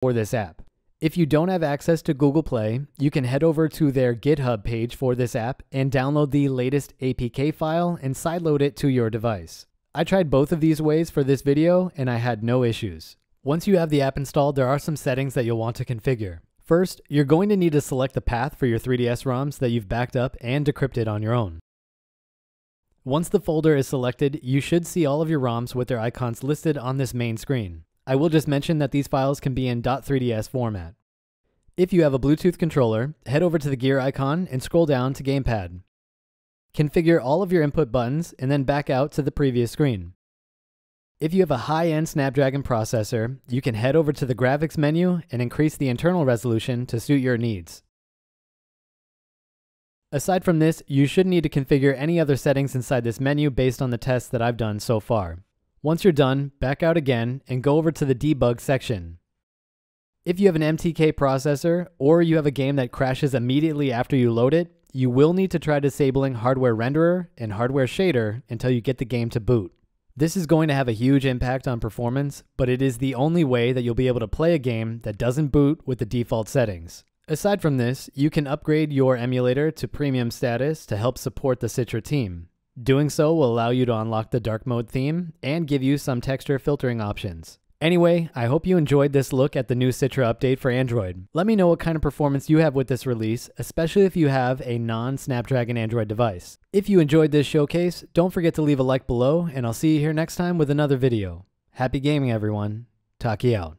for this app. If you don't have access to Google Play, you can head over to their GitHub page for this app and download the latest APK file and sideload it to your device. I tried both of these ways for this video and I had no issues. Once you have the app installed, there are some settings that you'll want to configure. First, you're going to need to select the path for your 3DS ROMs that you've backed up and decrypted on your own. Once the folder is selected, you should see all of your ROMs with their icons listed on this main screen. I will just mention that these files can be in .3ds format. If you have a Bluetooth controller, head over to the gear icon and scroll down to Gamepad. Configure all of your input buttons and then back out to the previous screen. If you have a high-end Snapdragon processor, you can head over to the graphics menu and increase the internal resolution to suit your needs. Aside from this, you should need to configure any other settings inside this menu based on the tests that I've done so far. Once you're done, back out again and go over to the debug section. If you have an MTK processor or you have a game that crashes immediately after you load it, you will need to try disabling hardware renderer and hardware shader until you get the game to boot. This is going to have a huge impact on performance, but it is the only way that you'll be able to play a game that doesn't boot with the default settings. Aside from this, you can upgrade your emulator to premium status to help support the Citra team. Doing so will allow you to unlock the dark mode theme and give you some texture filtering options. Anyway, I hope you enjoyed this look at the new Citra update for Android. Let me know what kind of performance you have with this release, especially if you have a non-Snapdragon Android device. If you enjoyed this showcase, don't forget to leave a like below, and I'll see you here next time with another video. Happy gaming, everyone. Taki out.